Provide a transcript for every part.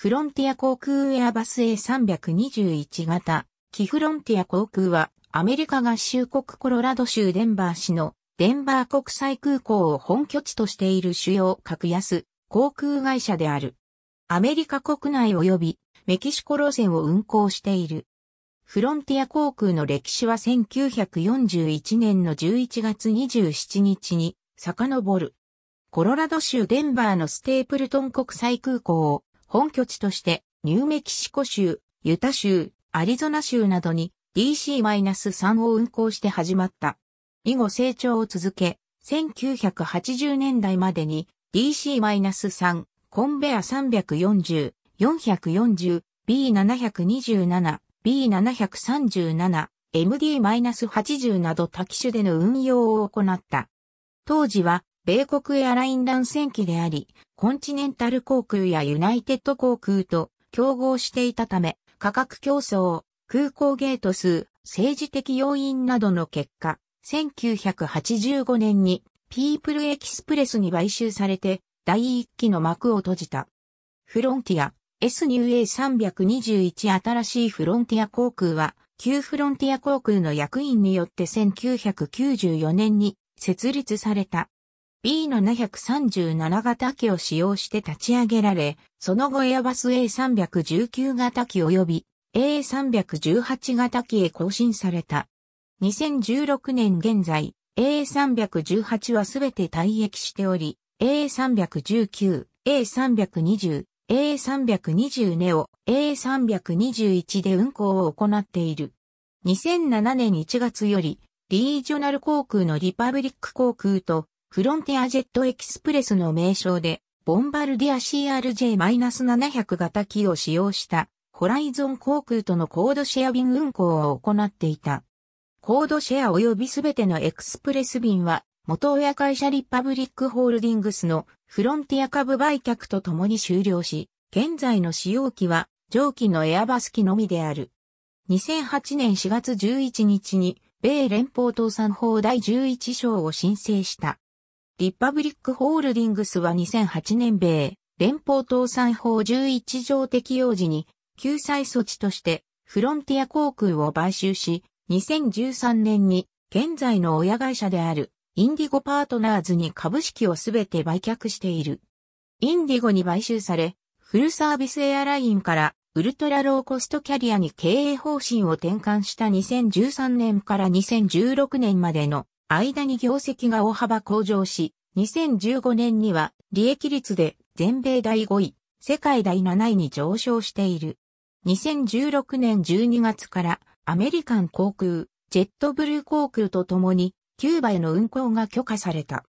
フロンティア航空エアバス A321 型機フロンティア航空はアメリカ合衆国コロラド州デンバー市のデンバー国際空港を本拠地としている主要格安航空会社である。アメリカ国内及びメキシコ路線を運航している。フロンティア航空の歴史は1941年の11月27日に遡る。コロラド州デンバーのステープルトン国際空港を本拠地としてニューメキシコ州、ユタ州、アリゾナ州などに DC-3 を運航して始まった。以後成長を続け、1980年代までに DC-3、コンベア340、440、B727、B737、MD-80 など多機種での運用を行った。当時は、米国エアライン乱戦期であり、コンチネンタル航空やユナイテッド航空と競合していたため、価格競争、空港ゲート数、政治的要因などの結果、1985年にピープルエキスプレスに買収されて、第一期の幕を閉じた。フロンティア、S-321 新しいフロンティア航空は、旧フロンティア航空の役員によって1994年に設立された。B737 型機を使用して立ち上げられ、その後エアバス A319 型機及び A318 型機へ更新された。2016年現在、A318 はすべて退役しており、A319、A320、A320 ネオ、A321 で運航を行っている。2007年1月より、リージョナル航空のリパブリック航空と、フロンティアジェットエキスプレスの名称で、ボンバルディア CRJ-700 型機を使用した、ホライゾン航空とのコードシェア便運航を行っていた。コードシェア及びすべてのエクスプレス便は、元親会社リパブリックホールディングスのフロンティア株売却とともに終了し、現在の使用機は、上記のエアバス機のみである。2008年4月11日に、米連邦倒産法第11章を申請した。リパブリックホールディングスは2008年米連邦倒産法11条適用時に救済措置としてフロンティア航空を買収し、2013年に現在の親会社であるインディゴパートナーズに株式をすべて売却している。インディゴに買収され、フルサービスエアラインからウルトラローコストキャリアに経営方針を転換した2013年から2016年までの間に業績が大幅向上し、2015年には利益率で全米第5位、世界第7位に上昇している。2016年12月からアメリカン航空、ジェットブルー航空とともにキューバへの運航が許可された。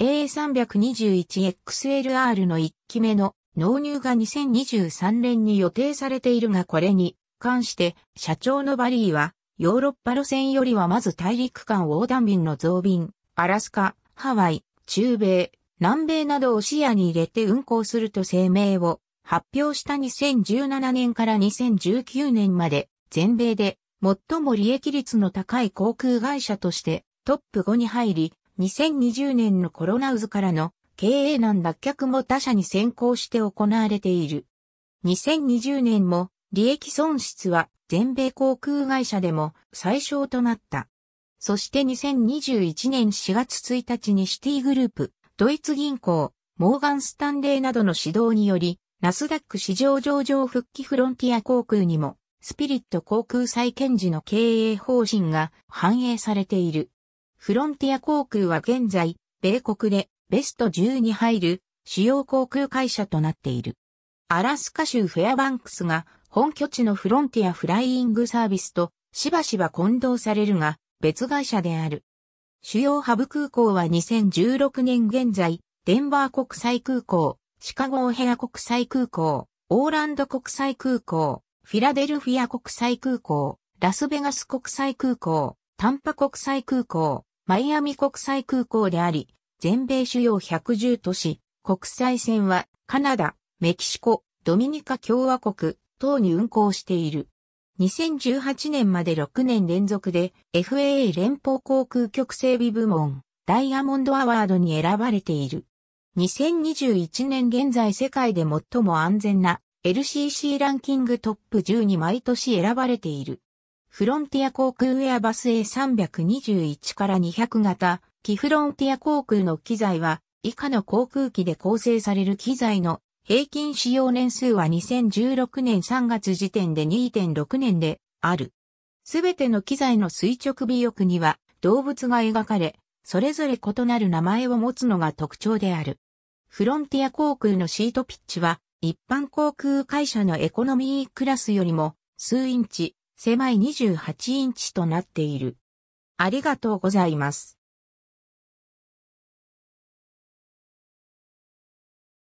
A321XLR の1機目の納入が2023年に予定されているがこれに関して社長のバリーは、ヨーロッパ路線よりはまず大陸間横断便の増便、アラスカ、ハワイ、中米、南米などを視野に入れて運航すると声明を発表した2017年から2019年まで全米で最も利益率の高い航空会社としてトップ5に入り、2020年のコロナ渦からの経営難脱却も他社に先行して行われている。2020年も利益損失は全米航空会社でも最小となった。そして2021年4月1日にシティグループ、ドイツ銀行、モーガンスタンレーなどの指導により、ナスダック市場上場復帰フロンティア航空にも、スピリット航空再建時の経営方針が反映されている。フロンティア航空は現在、米国でベスト10に入る主要航空会社となっている。アラスカ州フェアバンクスが、本拠地のフロンティアフライイングサービスとしばしば混同されるが別会社である。主要ハブ空港は2016年現在、デンバー国際空港、シカゴオヘア国際空港、オーランド国際空港、フィラデルフィア国際空港、ラスベガス国際空港、タンパ国際空港、マイアミ国際空港であり、全米主要110都市、国際線はカナダ、メキシコ、ドミニカ共和国、等に運航している。2018年まで6年連続で FAA 連邦航空局整備部門ダイヤモンドアワードに選ばれている。2021年現在世界で最も安全な LCC ランキングトップ10に毎年選ばれている。フロンティア航空エアバス A321 から200型、既フロンティア航空の機材は、以下の航空機で構成される機材の平均使用年数は2016年3月時点で 2.6 年である。すべての機材の垂直尾翼には動物が描かれ、それぞれ異なる名前を持つのが特徴である。フロンティア航空のシートピッチは、一般航空会社のエコノミークラスよりも数インチ、狭い28インチとなっている。ありがとうございます。